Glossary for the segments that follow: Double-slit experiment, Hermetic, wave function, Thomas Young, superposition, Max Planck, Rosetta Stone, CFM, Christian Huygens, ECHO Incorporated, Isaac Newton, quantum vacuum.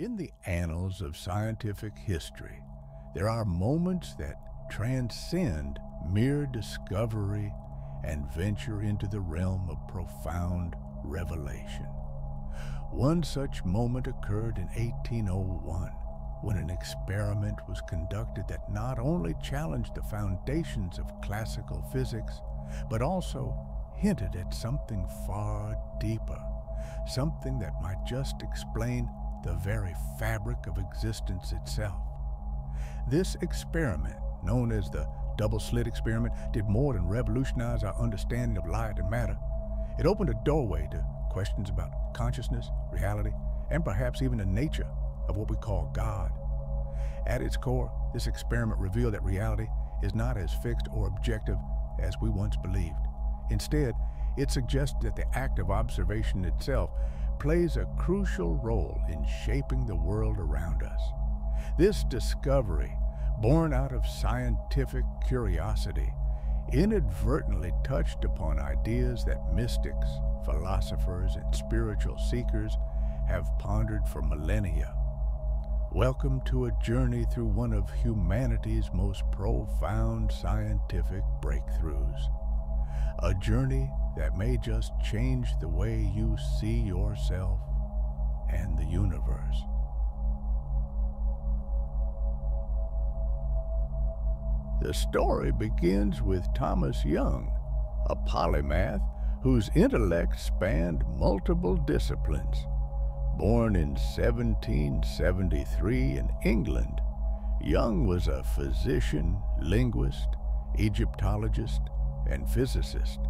In the annals of scientific history, there are moments that transcend mere discovery and venture into the realm of profound revelation. One such moment occurred in 1801, when an experiment was conducted that not only challenged the foundations of classical physics, but also hinted at something far deeper, something that might just explain the very fabric of existence itself. This experiment, known as the double-slit experiment, did more than revolutionize our understanding of light and matter. It opened a doorway to questions about consciousness, reality, and perhaps even the nature of what we call God. At its core, this experiment revealed that reality is not as fixed or objective as we once believed. Instead, it suggests that the act of observation itself plays a crucial role in shaping the world around us. This discovery, born out of scientific curiosity, inadvertently touched upon ideas that mystics, philosophers, and spiritual seekers have pondered for millennia. Welcome to a journey through one of humanity's most profound scientific breakthroughs. A journey that may just change the way you see yourself and the universe. The story begins with Thomas Young, a polymath whose intellect spanned multiple disciplines. Born in 1773 in England, Young was a physician, linguist, Egyptologist, and physicist.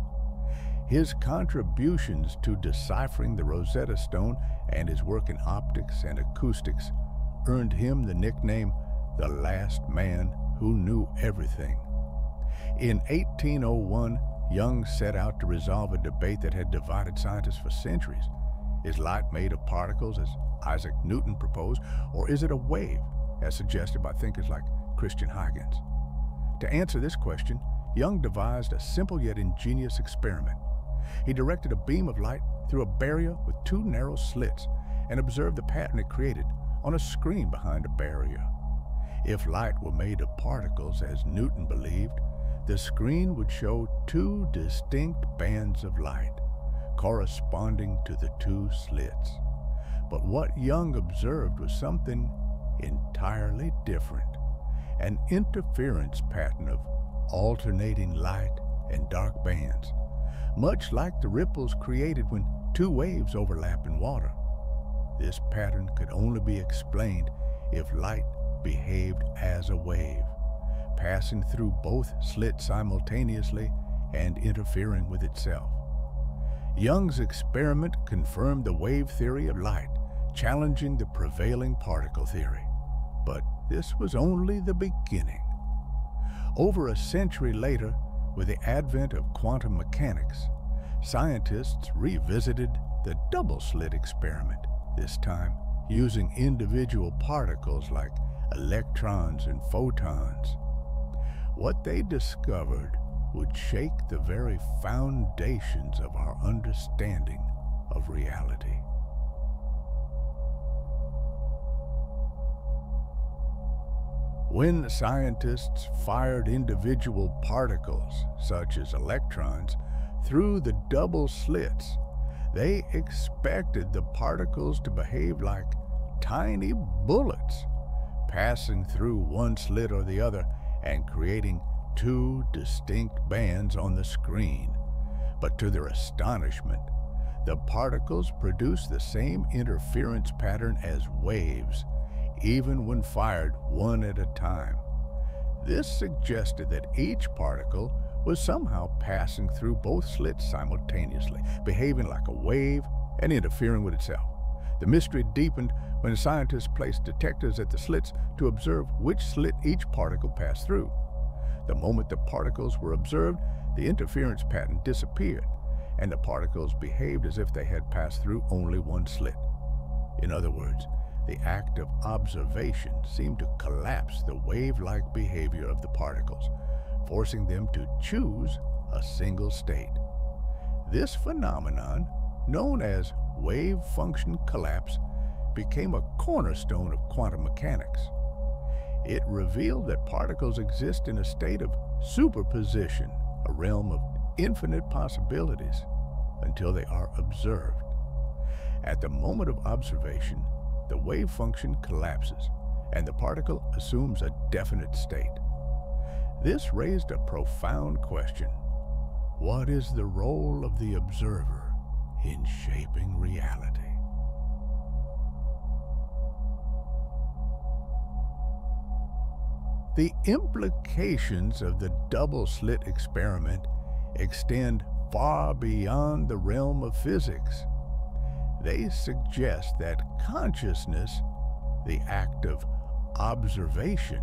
His contributions to deciphering the Rosetta Stone and his work in optics and acoustics earned him the nickname the last man who knew everything. In 1801, Young set out to resolve a debate that had divided scientists for centuries. Is light made of particles, as Isaac Newton proposed, or is it a wave, as suggested by thinkers like Christian Huygens? To answer this question, Young devised a simple yet ingenious experiment. He directed a beam of light through a barrier with two narrow slits and observed the pattern it created on a screen behind the barrier. If light were made of particles, as Newton believed, the screen would show two distinct bands of light, corresponding to the two slits. But what Young observed was something entirely different, an interference pattern of alternating light and dark bands, much like the ripples created when two waves overlap in water. This pattern could only be explained if light behaved as a wave, passing through both slits simultaneously and interfering with itself. Young's experiment confirmed the wave theory of light, challenging the prevailing particle theory. But this was only the beginning. Over a century later, with the advent of quantum mechanics, scientists revisited the double-slit experiment, this time using individual particles like electrons and photons. What they discovered would shake the very foundations of our understanding of reality. When scientists fired individual particles, such as electrons, through the double slits, they expected the particles to behave like tiny bullets, passing through one slit or the other and creating two distinct bands on the screen. But to their astonishment, the particles produced the same interference pattern as waves, even when fired one at a time. This suggested that each particle was somehow passing through both slits simultaneously, behaving like a wave and interfering with itself. The mystery deepened when scientists placed detectors at the slits to observe which slit each particle passed through. The moment the particles were observed, the interference pattern disappeared, and the particles behaved as if they had passed through only one slit. In other words, the act of observation seemed to collapse the wave-like behavior of the particles, forcing them to choose a single state. This phenomenon, known as wave function collapse, became a cornerstone of quantum mechanics. It revealed that particles exist in a state of superposition, a realm of infinite possibilities, until they are observed. At the moment of observation, the wave function collapses, and the particle assumes a definite state. This raised a profound question. What is the role of the observer in shaping reality? The implications of the double-slit experiment extend far beyond the realm of physics. They suggest that consciousness, the act of observation,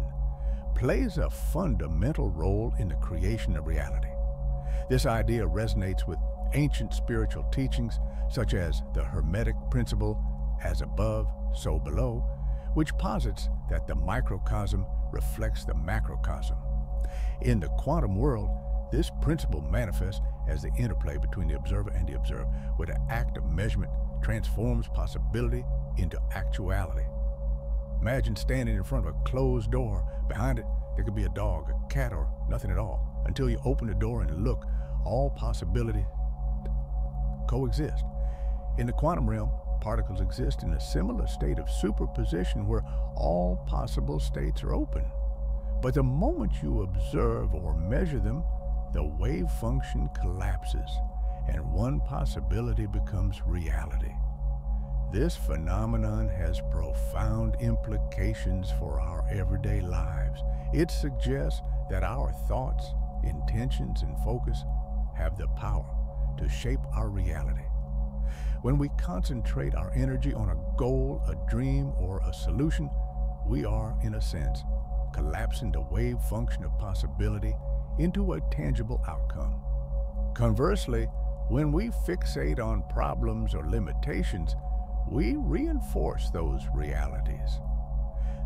plays a fundamental role in the creation of reality. This idea resonates with ancient spiritual teachings such as the Hermetic principle, as above, so below, which posits that the microcosm reflects the macrocosm. In the quantum world, this principle manifests as the interplay between the observer and the observed, where the act of measurement transforms possibility into actuality. Imagine standing in front of a closed door. Behind it, there could be a dog, a cat, or nothing at all. Until you open the door and look, all possibilities coexist. In the quantum realm, particles exist in a similar state of superposition where all possible states are open. But the moment you observe or measure them, the wave function collapses, and one possibility becomes reality. This phenomenon has profound implications for our everyday lives. It suggests that our thoughts, intentions, and focus have the power to shape our reality. When we concentrate our energy on a goal, a dream, or a solution, we are, in a sense, collapsing the wave function of possibility into a tangible outcome. Conversely, when we fixate on problems or limitations, we reinforce those realities.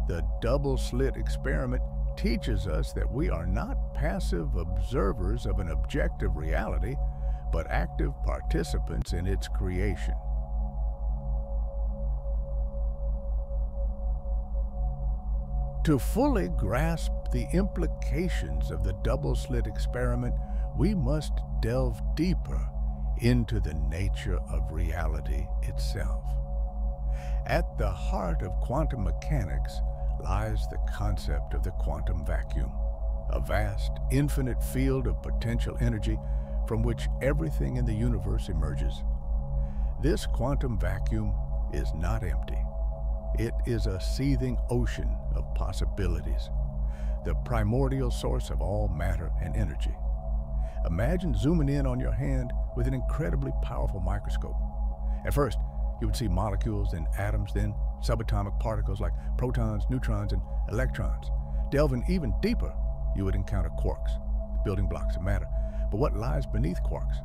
The double-slit experiment teaches us that we are not passive observers of an objective reality, but active participants in its creation. To fully grasp the implications of the double-slit experiment, we must delve deeper into the nature of reality itself. At the heart of quantum mechanics lies the concept of the quantum vacuum, a vast, infinite field of potential energy from which everything in the universe emerges. This quantum vacuum is not empty. It is a seething ocean of possibilities, the primordial source of all matter and energy. Imagine zooming in on your hand with an incredibly powerful microscope. At first, you would see molecules, then atoms, then subatomic particles like protons, neutrons, and electrons. Delving even deeper, you would encounter quarks, the building blocks of matter. But what lies beneath quarks?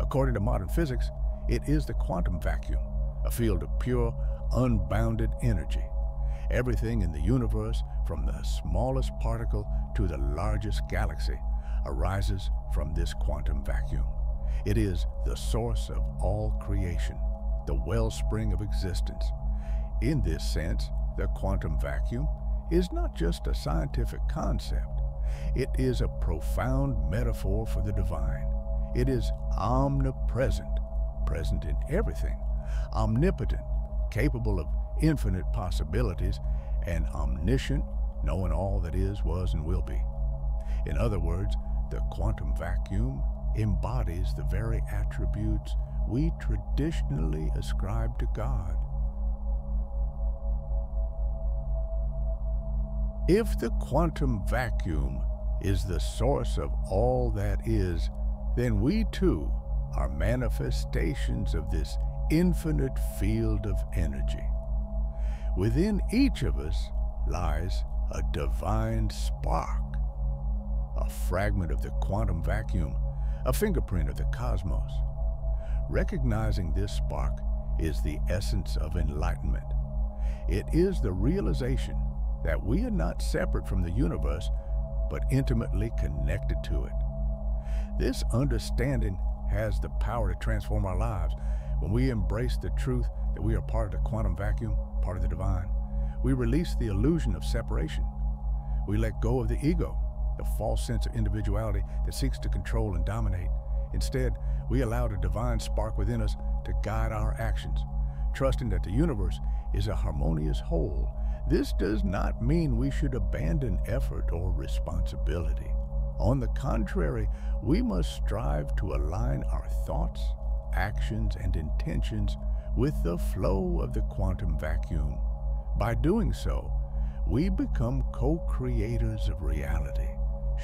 According to modern physics, it is the quantum vacuum, a field of pure, unbounded energy. Everything in the universe, from the smallest particle to the largest galaxy, arises from this quantum vacuum. It is the source of all creation, the wellspring of existence. In this sense, the quantum vacuum is not just a scientific concept. It is a profound metaphor for the divine. It is omnipresent, present in everything, omnipotent, capable of infinite possibilities, and omniscient, knowing all that is, was, and will be. In other words, the quantum vacuum embodies the very attributes we traditionally ascribe to God. If the quantum vacuum is the source of all that is, then we too are manifestations of this infinite field of energy. Within each of us lies a divine spark, a fragment of the quantum vacuum, a fingerprint of the cosmos. Recognizing this spark is the essence of enlightenment. It is the realization that we are not separate from the universe, but intimately connected to it. This understanding has the power to transform our lives. When we embrace the truth that we are part of the quantum vacuum, part of the divine. We release the illusion of separation. We let go of the ego, the false sense of individuality that seeks to control and dominate. Instead, we allow the divine spark within us to guide our actions, trusting that the universe is a harmonious whole. This does not mean we should abandon effort or responsibility. On the contrary, we must strive to align our thoughts, actions, and intentions with the flow of the quantum vacuum. By doing so, we become co-creators of reality,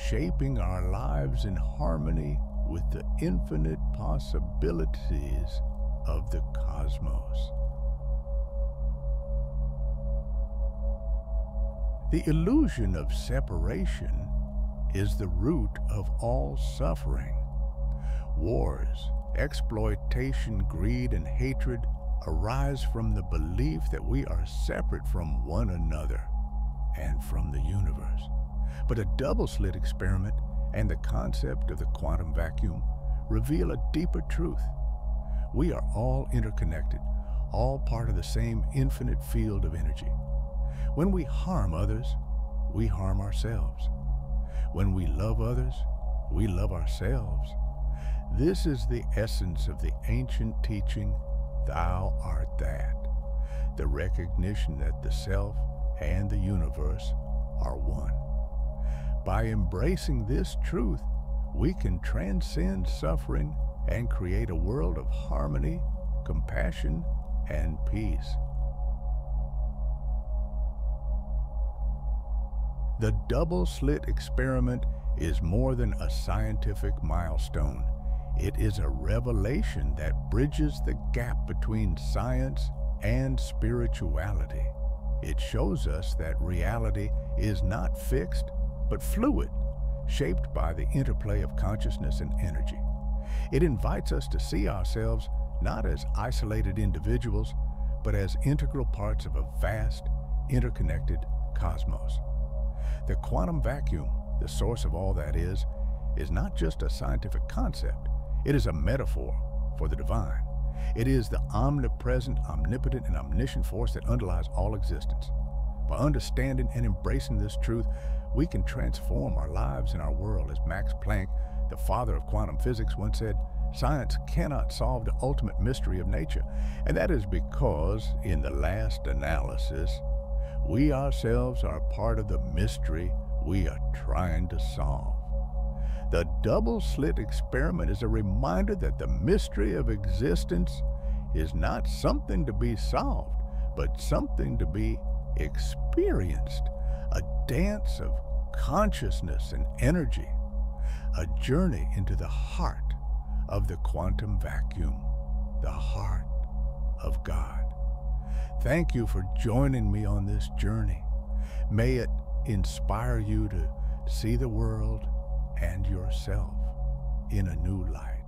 shaping our lives in harmony with the infinite possibilities of the cosmos. The illusion of separation is the root of all suffering. Wars, exploitation, greed, and hatred arise from the belief that we are separate from one another and from the universe. But a double-slit experiment and the concept of the quantum vacuum reveal a deeper truth. We are all interconnected, all part of the same infinite field of energy. When we harm others, we harm ourselves. When we love others, we love ourselves. This is the essence of the ancient teaching, "Thou art that," the recognition that the self and the universe are one. By embracing this truth, we can transcend suffering and create a world of harmony, compassion, and peace. The double-slit experiment is more than a scientific milestone. It is a revelation that bridges the gap between science and spirituality. It shows us that reality is not fixed, but fluid, shaped by the interplay of consciousness and energy. It invites us to see ourselves not as isolated individuals, but as integral parts of a vast, interconnected cosmos. The quantum vacuum, the source of all that is not just a scientific concept. It is a metaphor for the divine. It is the omnipresent, omnipotent, and omniscient force that underlies all existence. By understanding and embracing this truth, we can transform our lives and our world. As Max Planck, the father of quantum physics, once said, "Science cannot solve the ultimate mystery of nature." And that is because, in the last analysis, we ourselves are part of the mystery we are trying to solve. The double-slit experiment is a reminder that the mystery of existence is not something to be solved, but something to be experienced, a dance of consciousness and energy, a journey into the heart of the quantum vacuum, the heart of God. Thank you for joining me on this journey. May it inspire you to see the world and yourself in a new light.